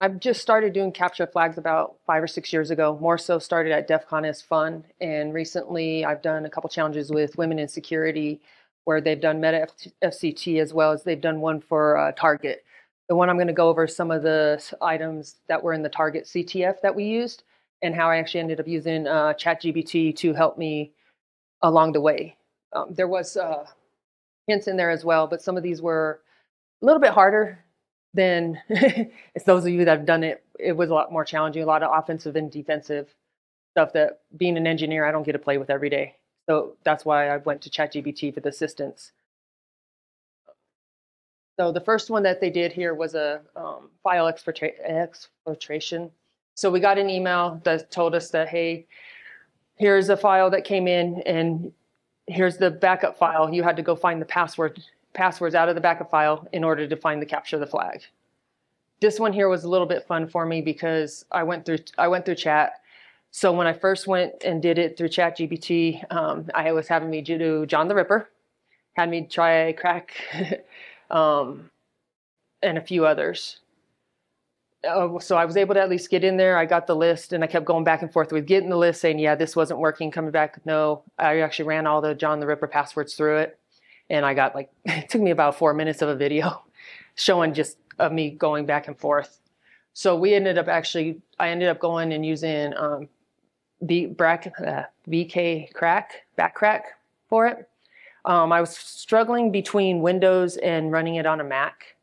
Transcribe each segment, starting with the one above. I've just started doing capture flags about 5 or 6 years ago, more so started at DEF CON as fun. And recently I've done a couple challenges with women in security where they've done meta FCT as well as they've done one for Target. The one I'm going to go over some of the items that were in the Target CTF that we used and how I actually ended up using ChatGPT to help me along the way. There was hints in there as well, but some of these were a little bit harder. Then it's those of you that have done it, it was a lot more challenging, a lot of offensive and defensive stuff that being an engineer, I don't get to play with every day. So that's why I went to ChatGPT for the assistance. So the first one that they did here was a file exfiltration. So we got an email that told us that, hey, here's a file that came in and here's the backup file. You had to go find the passwords out of the backup file in order to find the capture the flag. This one here was a little bit fun for me because I went through chat. So when I first went and did it through ChatGPT, I was having me do John the Ripper, had me try crack, and a few others. So I was able to at least get in there. I got the list and I kept going back and forth with getting the list saying, yeah, this wasn't working, coming back, no. I actually ran all the John the Ripper passwords through it. And I got like, it took me about 4 minutes of a video showing just of me going back and forth. So we ended up actually, I ended up going and using bkcrack for it. I was struggling between Windows and running it on a Mac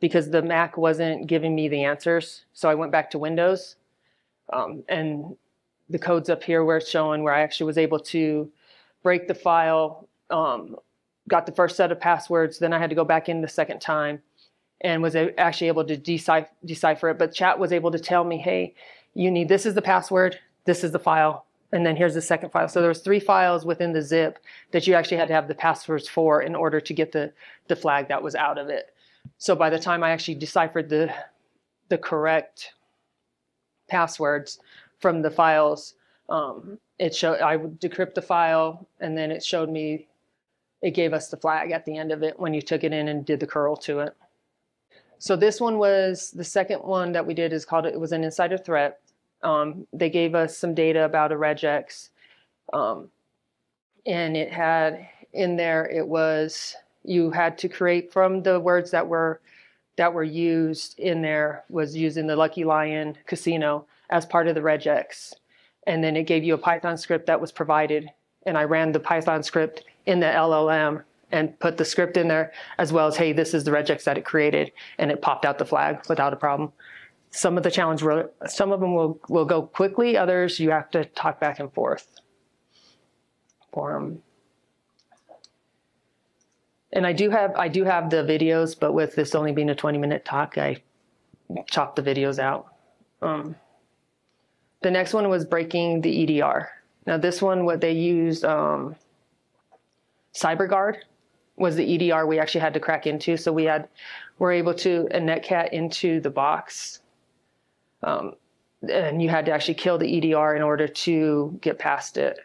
because the Mac wasn't giving me the answers. So I went back to Windows and the codes up here were showing where I actually was able to break the file, got the first set of passwords, then I had to go back in the second time and was actually able to decipher it. But chat was able to tell me, hey, you need, this is the password, this is the file, and then here's the second file. So there was 3 files within the zip that you actually had to have the passwords for in order to get the flag that was out of it. So by the time I actually deciphered the correct passwords from the files, it showed, I would decrypt the file, and then it showed me, it gave us the flag at the end of it when you took it in and did the curl to it. So this one was, the second one that we did is called, it was an insider threat. They gave us some data about a regex. And it had in there, it was, you had to create from the words that were used in there, was using the Lucky Lion casino as part of the regex. And then it gave you a Python script that was provided. And I ran the Python script in the LLM and put the script in there as well as, hey, this is the regex that it created, and it popped out the flag without a problem. Some of the challenge, some of them will go quickly, others you have to talk back and forth. And I do have the videos, but with this only being a 20-minute talk, I chopped the videos out. The next one was breaking the EDR. Now this one, what they used, Cyberguard was the EDR we actually had to crack into. So we were able to netcat into the box, and you had to actually kill the EDR in order to get past it.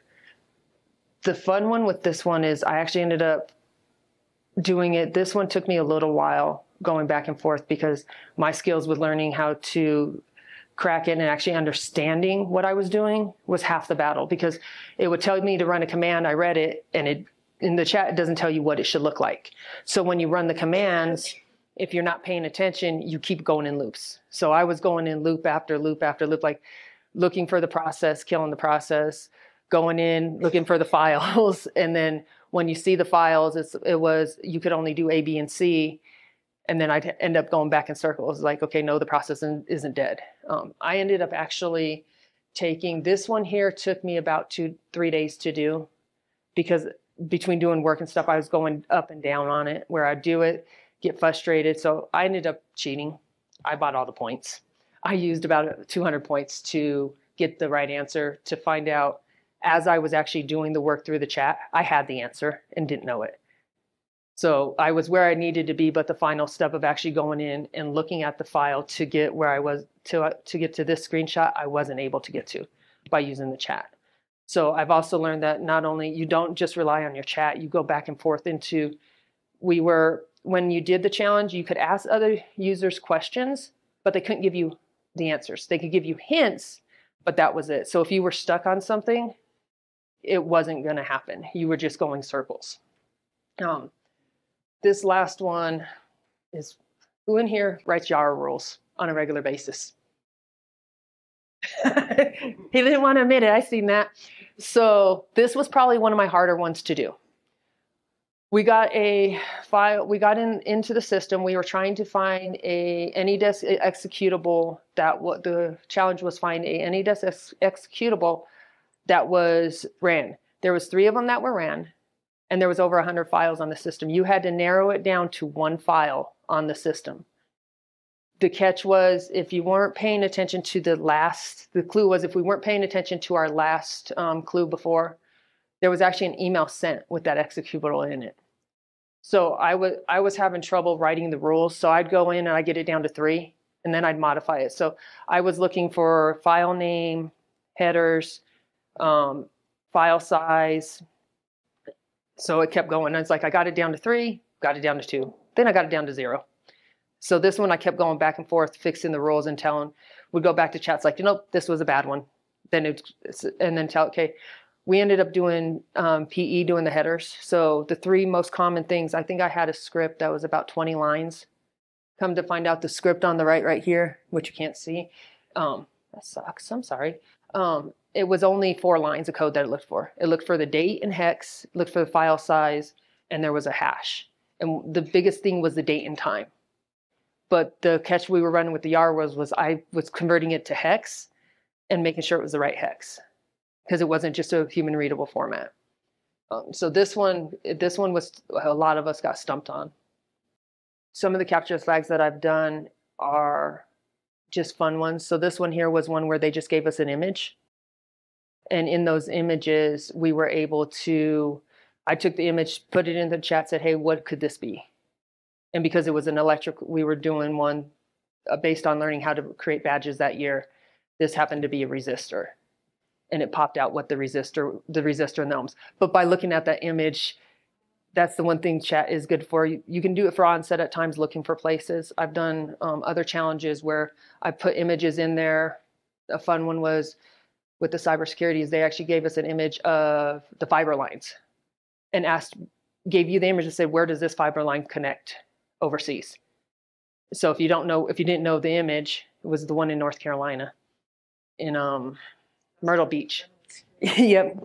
The fun one with this one is I actually ended up doing it. This one took me a little while going back and forth because my skills with learning how to crack in and actually understanding what I was doing was half the battle, because it would tell me to run a command. I read it, and it, in the chat, it doesn't tell you what it should look like. So when you run the commands, if you're not paying attention, you keep going in loops. So I was going in loop after loop after loop, like looking for the process, killing the process, going in, looking for the files. And then when you see the files, it was, you could only do A, B, and C. And then I'd end up going back in circles, like, okay, no, the process isn't dead. I ended up actually taking, this one here took me about 2-3 days to do, because between doing work and stuff, I was going up and down on it, where I'd do it, get frustrated. So I ended up cheating. I bought all the points. I used about 200 points to get the right answer, to find out as I was actually doing the work through the chat, I had the answer and didn't know it. So I was where I needed to be, but the final step of actually going in and looking at the file to get where I was, to get to this screenshot, I wasn't able to get to by using the chat. So I've also learned that not only, you don't just rely on your chat, you go back and forth into, when you did the challenge, you could ask other users questions, but they couldn't give you the answers. They could give you hints, but that was it. So if you were stuck on something, it wasn't going to happen. You were just going circles. This last one is, who in here writes YARA rules on a regular basis? He didn't want to admit it. I seen that. So this was probably one of my harder ones to do. We got a file, we got into the system. We were trying to find any executable that what the challenge was, find any executable that was ran. There was 3 of them that were ran, and there was over 100 files on the system. You had to narrow it down to 1 file on the system. The catch was, if you weren't paying attention to the last, the clue was, if we weren't paying attention to our last clue before, there was actually an email sent with that executable in it. So I was having trouble writing the rules. So I'd go in and I'd get it down to 3, and then I'd modify it. So I was looking for file name, headers, file size. So it kept going. I was like, I got it down to 3, got it down to 2. Then I got it down to 0. So this one, I kept going back and forth, fixing the rules and telling, we'd go back to chats like, nope, this was a bad one. Then and then tell, okay, we ended up doing PE, doing the headers. So the 3 most common things, I think I had a script that was about 20 lines. Come to find out the script on the right here, which you can't see. That sucks, I'm sorry. It was only 4 lines of code that it looked for. It looked for the date and hex, looked for the file size, and there was a hash. And the biggest thing was the date and time. But the catch we were running with the YARA was I was converting it to hex and making sure it was the right hex, because it wasn't just a human readable format. So this one was, a lot of us got stumped on. Some of the capture flags that I've done are just fun ones. So this one here was one where they just gave us an image. And in those images, we were able to, I took the image, put it in the chat, said, hey, what could this be? And because it was an electric, we were doing one based on learning how to create badges that year. This happened to be a resistor. And it popped out what the resistor and the ohms. But by looking at that image, that's the one thing chat is good for. You can do it for onset at times, looking for places. I've done other challenges where I put images in there. A fun one was with the cybersecurity is they actually gave us an image of the fiber lines and asked, gave you the image and said, where does this fiber line connect overseas? So if you don't know, if you didn't know the image, it was the one in North Carolina in Myrtle Beach. Yep.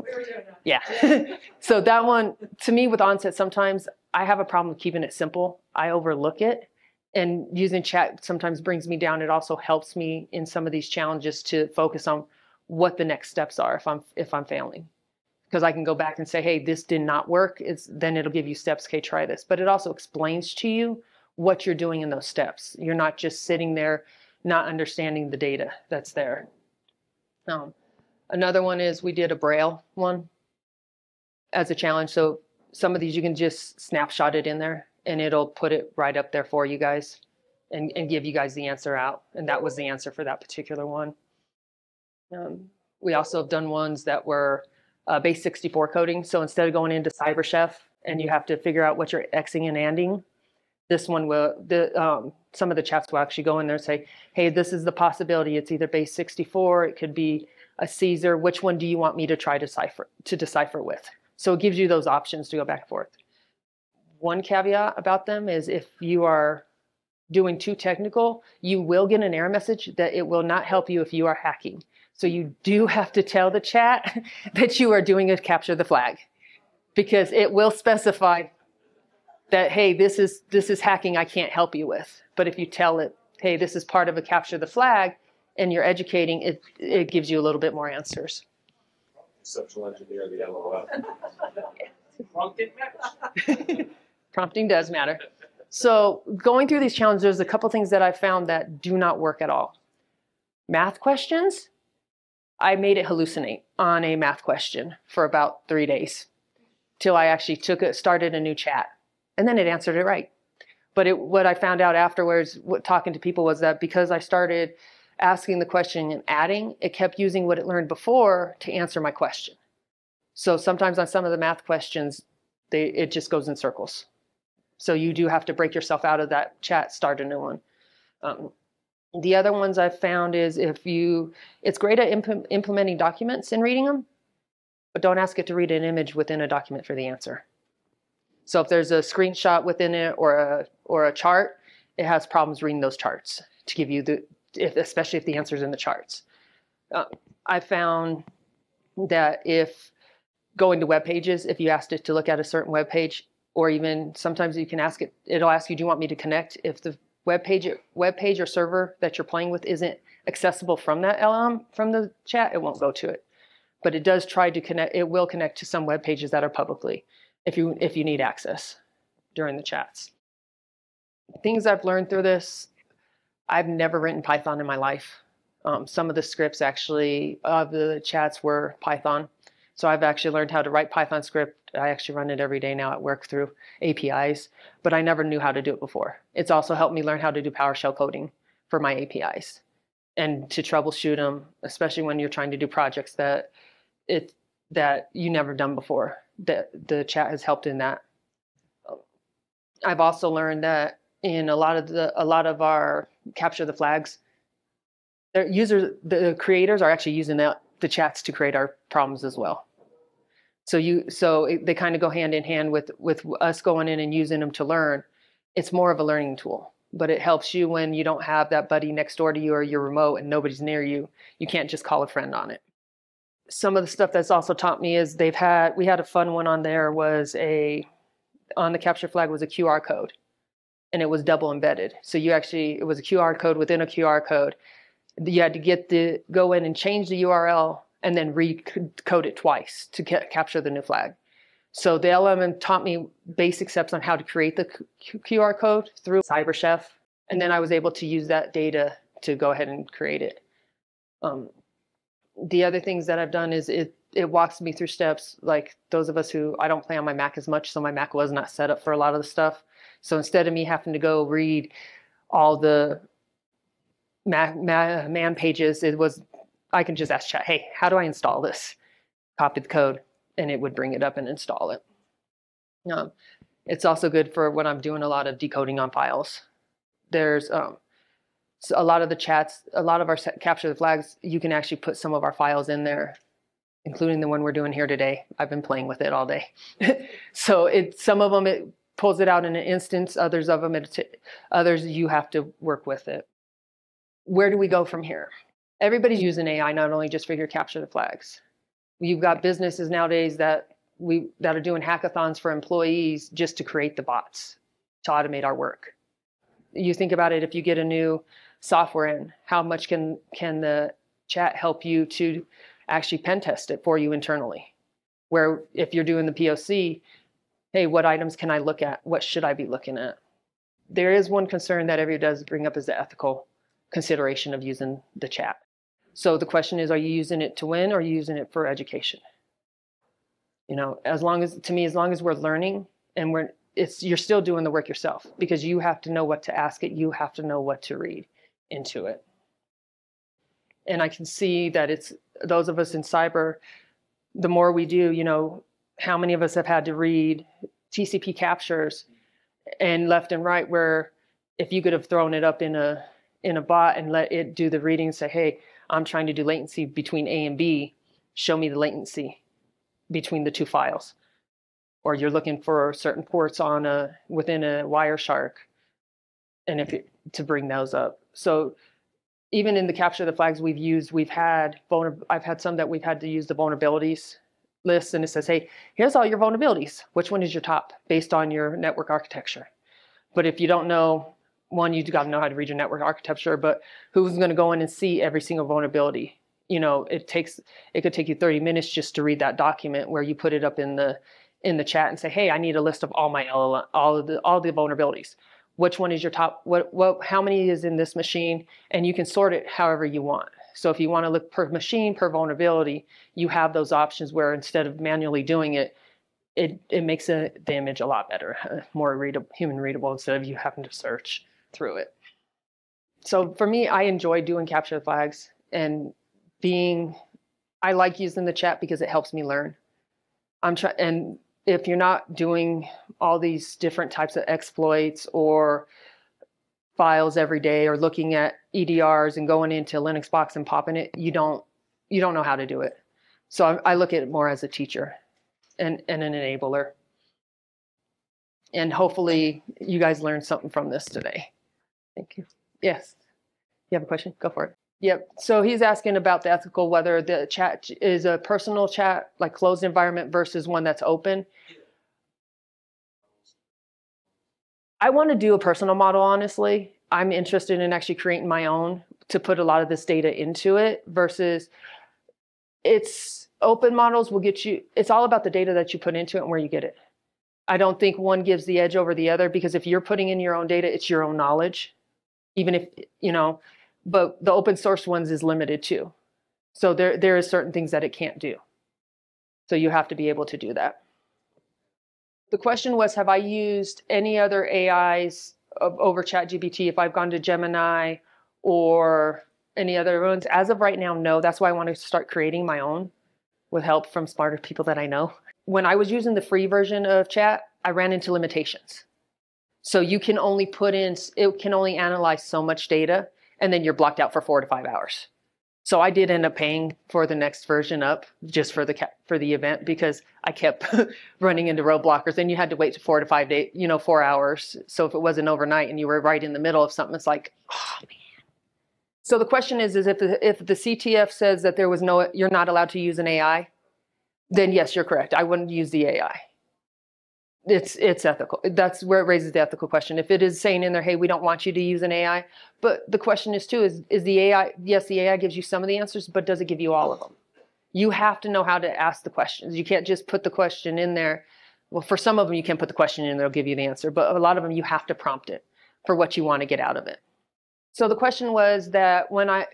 Yeah. So that one, to me with onset, sometimes I have a problem with keeping it simple. I overlook it, and using chat sometimes brings me down. It also helps me in some of these challenges to focus on what the next steps are if I'm failing. Because I can go back and say, hey, this did not work. Then it'll give you steps, okay, try this. But it also explains to you what you're doing in those steps. You're not just sitting there not understanding the data that's there. Another one is we did a Braille one as a challenge. So some of these you can just snapshot it in there and it'll put it right up there for you guys and give you guys the answer out. And that was the answer for that particular one. We also have done ones that were Base64 coding. So instead of going into CyberChef and you have to figure out what you're Xing and anding, this one will, some of the chats will actually go in there and say, hey, this is the possibility. It's either Base64, it could be a Caesar. Which one do you want me to try to decipher with? So it gives you those options to go back and forth. One caveat about them is if you are doing too technical, you will get an error message that it will not help you if you are hacking. So you do have to tell the chat that you are doing a capture the flag, because it will specify that, hey, this is hacking, I can't help you with. But if you tell it, hey, this is part of a capture the flag, and you're educating, it gives you a little bit more answers. Social engineer, the LOL. Prompting matters. Prompting does matter. So going through these challenges, there's a couple things that I found that do not work at all. Math questions. I made it hallucinate on a math question for about 3 days till I actually started a new chat, and then it answered it right. But what I found out afterwards, talking to people, was that because I started asking the question and adding, it kept using what it learned before to answer my question. So sometimes on some of the math questions, it just goes in circles. So you do have to break yourself out of that chat, start a new one. The other ones I've found is if you, it's great at implementing documents and reading them, but don't ask it to read an image within a document for the answer. So if there's a screenshot within it or a chart, it has problems reading those charts to give you the, especially if the answer's in the charts. I found that if going to web pages, if you asked it to look at a certain web page, or even sometimes you can ask it, it'll ask you, do you want me to connect? If the web page or server that you're playing with isn't accessible from that LLM, from the chat, it won't go to it. But it does try to connect, it will connect to some web pages that are publicly if you need access during the chats. Things I've learned through this, I've never written Python in my life. Some of the scripts actually of the chats were Python. So I've actually learned how to write Python script. I actually run it every day now at work through APIs, but I never knew how to do it before. It's also helped me learn how to do PowerShell coding for my APIs and to troubleshoot them, especially when you're trying to do projects that you never done before. The chat has helped in that. I've also learned that in a lot of our capture the flags, the creators are actually using the chats to create our problems as well. So they kind of go hand in hand with us going in and using them to learn. It's more of a learning tool, but it helps you when you don't have that buddy next door to you or you're remote and nobody's near you. You can't just call a friend on it. Some of the stuff that's also taught me is we had a fun one on there on the capture flag was a QR code, and it was double embedded. So it was a QR code within a QR code. You had to go in and change the URL and then recode it twice to capture the new flag. So the LLM taught me basic steps on how to create the QR code through CyberChef, and then I was able to use that data to go ahead and create it. The other things that I've done is it walks me through steps, like those of us who, I don't play on my Mac as much, so my Mac was not set up for a lot of the stuff. So instead of me having to go read all the man pages, I can just ask chat, hey, how do I install this? Copy the code, and it would bring it up and install it. It's also good for when I'm doing a lot of decoding on files. There's so a lot of the chats, a lot of our capture the flags, you can actually put some of our files in there, including the one we're doing here today. I've been playing with it all day. So some of them, it pulls it out in an instance. Others you have to work with it. Where do we go from here? Everybody's using AI, not only just for your capture the flags. You've got businesses nowadays that are doing hackathons for employees just to create the bots to automate our work. You think about it, if you get a new software in, how much can the chat help you to actually pen test it for you internally? Where if you're doing the POC, hey, what items can I look at? What should I be looking at? There is one concern that everybody does bring up, is the ethical consideration of using the chat. So the question is, are you using it to win or are you using it for education? As long as we're learning and you're still doing the work yourself, because you have to know what to ask it, you have to know what to read into it. And I can see that it's those of us in cyber, the more we do, how many of us have had to read TCP captures and left and right, where if you could have thrown it up in a bot and let it do the reading and say, hey, I'm trying to do latency between A and B, show me the latency between the two files. Or you're looking for certain ports within a Wireshark, and to bring those up. So even in the capture the flags I've had some that we've had to use the vulnerabilities list, and it says, hey, here's all your vulnerabilities. Which one is your top based on your network architecture? But if you don't know, one, you've got to know how to read your network architecture, but who's going to go in and see every single vulnerability? It could take you 30 minutes just to read that document where you put it up in the chat and say, hey, I need a list of all my LLM, all the vulnerabilities. Which one is your top? How many is in this machine? And you can sort it however you want. So if you want to look per machine, per vulnerability, you have those options where instead of manually doing it, it makes the image a lot better, more readable, human readable, instead of you having to search through it. So for me, I enjoy doing capture the flags, and I like using the chat because it helps me learn. And if you're not doing all these different types of exploits or files every day or looking at EDRs and going into Linux box and popping it, you don't know how to do it. So I look at it more as a teacher and an enabler. And hopefully you guys learned something from this today. Thank you. Yes. You have a question? Go for it. Yep. So he's asking about the ethical, whether the chat is a personal chat, like closed environment versus one that's open. I want to do a personal model, honestly. I'm interested in actually creating my own to put a lot of this data into it versus it's open models will get you. It's all about the data that you put into it and where you get it. I don't think one gives the edge over the other because if you're putting in your own data, it's your own knowledge, even if, you know, but the open source ones is limited too. So there are certain things that it can't do. So you have to be able to do that. The question was, have I used any other AIs over ChatGPT if I've gone to Gemini or any other ones? As of right now, no. That's why I want to start creating my own with help from smarter people that I know. When I was using the free version of chat, I ran into limitations. So you can only put in, it can only analyze so much data and then you're blocked out for 4 to 5 hours. So I did end up paying for the next version up just for the event because I kept running into roadblockers and you had to wait 4 to 5 days, you know, 4 hours. So if it wasn't overnight and you were right in the middle of something, it's like, oh man. So the question is if the CTF says that there was no, you're not allowed to use an AI, then yes, you're correct. I wouldn't use the AI. It's ethical. That's where it raises the ethical question. If it is saying in there, hey, we don't want you to use an AI. But the question is too, is the AI, yes, the AI gives you some of the answers, but does it give you all of them? You have to know how to ask the questions. You can't just put the question in there. Well, for some of them, you can put the question in, they'll give you the answer. But a lot of them, you have to prompt it for what you want to get out of it. So the question was that when I,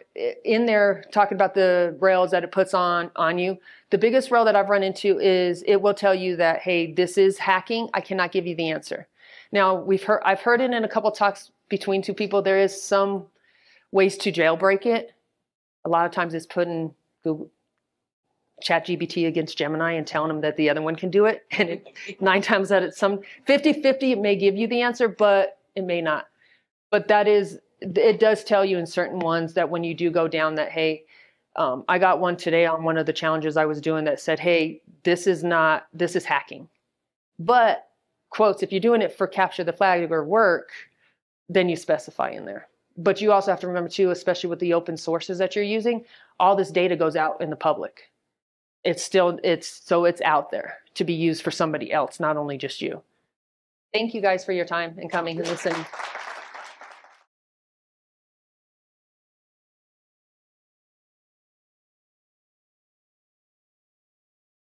in there talking about the rails that it puts on you, the biggest rail that I've run into is it will tell you that, hey, this is hacking. I cannot give you the answer. Now I've heard it in a couple talks between two people. There is some ways to jailbreak it. A lot of times it's putting Google, ChatGPT against Gemini and telling them that the other one can do it. And it, 9 times out of some 50-50, it may give you the answer, but it may not. But that is, it does tell you in certain ones that when you do go down that, hey, I got one today on one of the challenges I was doing that said, hey, this is hacking. But quotes, if you're doing it for capture the flag or work, then you specify in there. But you also have to remember too, especially with the open sources that you're using, all this data goes out in the public. It's out there to be used for somebody else, not only just you. Thank you guys for your time and coming and listening.